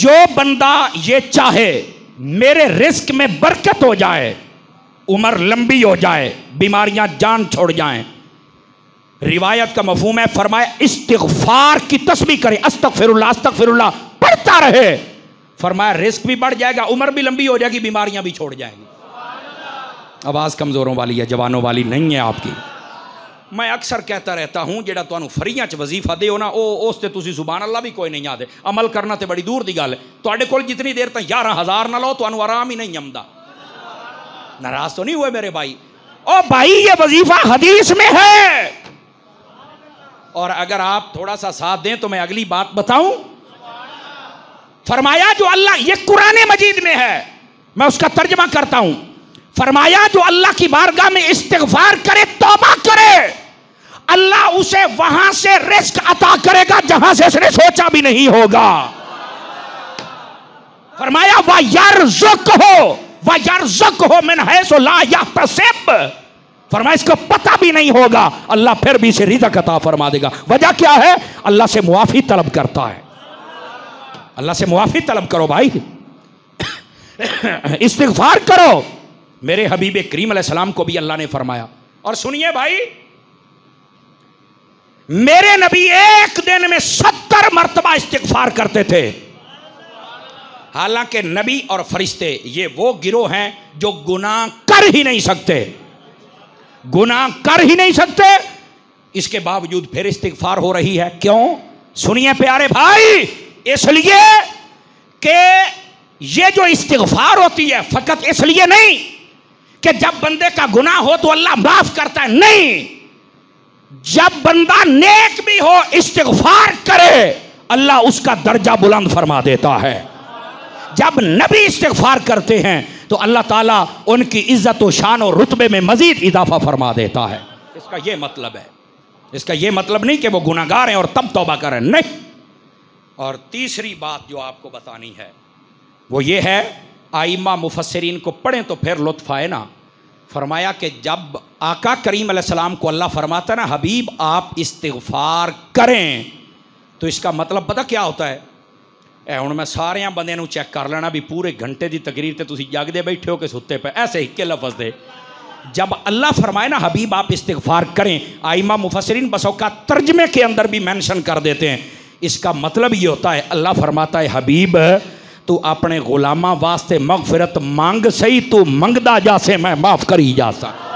जो बंदा ये चाहे मेरे रिस्क में बरकत हो जाए, उम्र लंबी हो जाए, बीमारियां जान छोड़ जाएं। रिवायत का मफहूम है, फरमाया इस्तिगफार की तस्बीह करे, अस्तगफिरुल्लाह पढ़ता रहे, फरमाया रिस्क भी बढ़ जाएगा, उम्र भी लंबी हो जाएगी, बीमारियां भी छोड़ जाएंगी। आवाज़ कमज़ोरों वाली है, जवानों वाली नहीं है आपकी। मैं अक्सर कहता रहता हूँ जिहड़ा तुहानू फरियां च वजीफा दे ना उस ते तुसी सुभान अल्लाह भी कोई नहीं आते, अमल करना तो बड़ी दूर की गल है। तुहाडे कोल जितनी देर तक 11,000 ना लो, तुहानू आराम ही नहीं आंदा। नाराज़ तो नहीं हुए मेरे भाई? ओ भाई, ये वजीफा हदीस में है, और अगर आप थोड़ा सा साथ दें तो मैं अगली बात बताऊं। फरमाया जो अल्लाह, ये कुरान मजीद में है, मैं उसका तर्जमा करता हूं। फरमाया जो अल्लाह की बारगाह में इस्तिगफार करे, तौबा करे, अल्लाह उसे वहां से रिस्क अता करेगा जहां से इसने सोचा भी नहीं होगा। फरमाया व यरज़ुक़हु मिन हैसु ला यहतसिब, फरमाया इसको पता भी नहीं होगा, अल्लाह फिर भी इसे रिज़्क़ अता फरमा देगा। वजह क्या है? अल्लाह से मुआफ़ी तलब करता है। अल्लाह से मुआफ़ी तलब करो भाई, इस्तिगफार करो। मेरे हबीब करीम अलैहिस्सलाम को भी अल्लाह ने फरमाया, और सुनिए भाई, मेरे नबी एक दिन में 70 मरतबा इस्तिगफार करते थे। हालांकि नबी और फरिश्ते ये वो गिरोह हैं जो गुनाह कर ही नहीं सकते, गुनाह कर ही नहीं सकते, इसके बावजूद फिर इस्तिगफार हो रही है। क्यों? सुनिए प्यारे भाई, इसलिए कि ये जो इस्तिगफार होती है फकत इसलिए नहीं कि जब बंदे का गुनाह हो तो अल्लाह माफ करता है, नहीं, जब बंदा नेक भी हो इस्तिगफार करे अल्लाह उसका दर्जा बुलंद फरमा देता है। जब नबी इस्तिगफार करते हैं तो अल्लाह ताला उनकी इज्जत और शान और रुतबे में मजीद इजाफा फरमा देता है। इसका यह मतलब है, इसका यह मतलब नहीं कि वो गुनाहगार हैं और तब तौबा करें, नहीं। और तीसरी बात जो आपको बतानी है वो ये है, आइम्मा मुफस्सिरीन को पढ़ें तो फिर लुत्फ आए ना। फरमाया कि जब आका करीम अलैहिस्सलाम को अल्लाह फरमाता ना, हबीब आप इस्तिगफार करें, तो इसका मतलब पता क्या होता है? हुण मैं सारे बंदे नू चैक कर लेना भी पूरे घंटे की तकरीर ते तुसी जागदे बैठे हो कि सुत्ते पे, ऐसे हिक्के लफज दे। जब अल्लाह फरमाए ना हबीब आप इस्तिगफार करें, आइम्मा मुफस्सिरीन बसौकात तर्जमे के अंदर भी मैंशन कर देते हैं, इसका मतलब ये होता है अल्लाह फरमाता है हबीब तू अपने गुलामा वास्ते मगफिरत मांग सही, तू मंगदा जासे मैं माफ करी जासा।